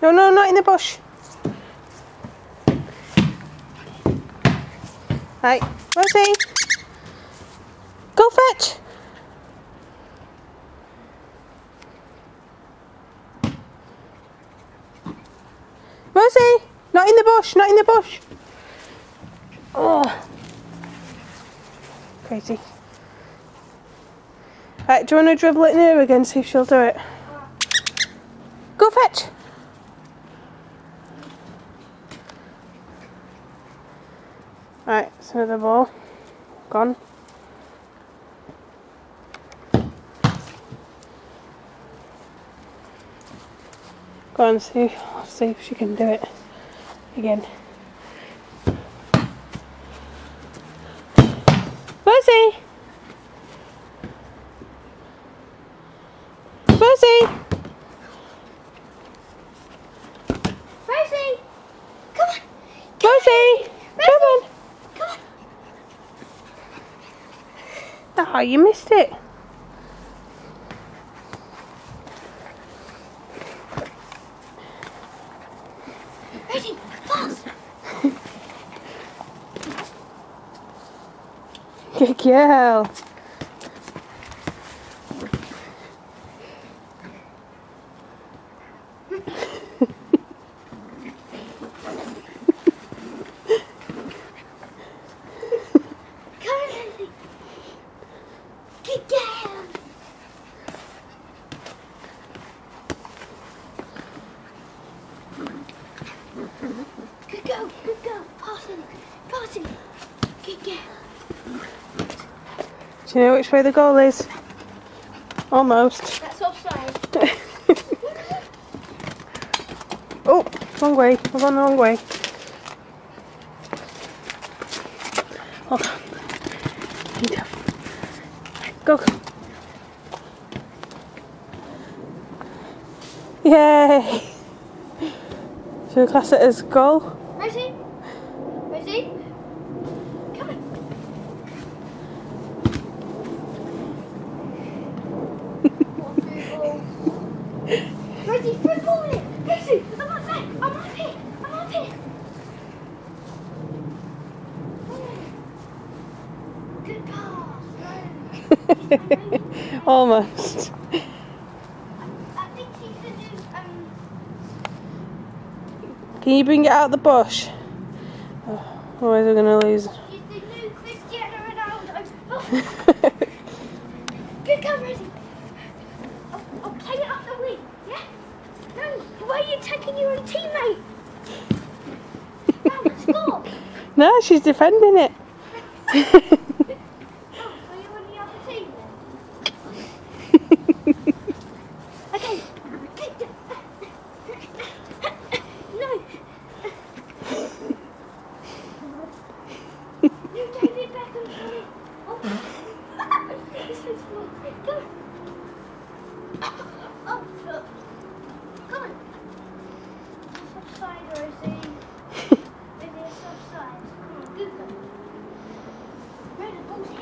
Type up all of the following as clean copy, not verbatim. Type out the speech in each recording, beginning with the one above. No, no, not in the bush. Right, Rosie. Go fetch. Rosie, not in the bush, not in the bush. Oh. Crazy. Right, do you want to dribble it near again, see if she'll do it? Go fetch. Right, it's another ball. Gone. Go on, Sue. I'll see if she can do it again. Rosie! Rosie! Rosie! Come on! Rosie! Come on! Oh, you missed it. Ready, fast. Good girl. Good girl, pass it, good girl. Do you know which way the goal is? Almost. That's offside. Oh, wrong way, I've gone the wrong way. Hold on. Go. Yay! Should we class it as goal? Rosie? Rosie? Come on! Rosie, through ball in it! Rosie, I'm up there! I'm up here! I'm up here! Good pass! Almost. Can you bring it out of the bush? Oh, otherwise we're going to lose. He's the new Cristiano Ronaldo. Oh. Good girl, Rosie. I'll play it up the wing, yeah? No, why are you taking your own teammate? Mama, score. No, she's defending it. Oh, are you on the other team then? Okay. No! You David Beckham got it! Oh! This is small! Come on! Oh! Look. Come on! Subside, Rosie! Maybe a subside! Come on, good one! No, the ball's here!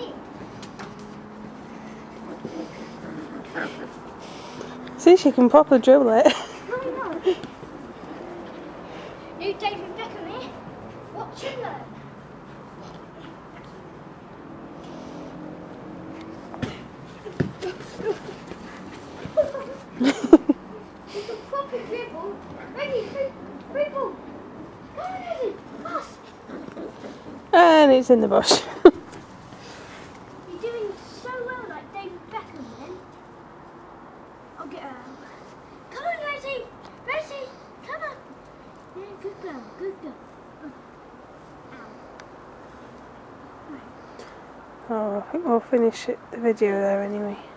See, she can properly dribble it! No, no! New David Beckham here. Watch him learn. It's a proper dribble. Ready, free ball. Come on, Rosie, fast. And it's in the bush. You're doing so well like David Beckham then. I'll get her. Come on, Rosie. Rosie, come on. Yeah, good girl, good girl. Oh, I think we'll finish the video there anyway.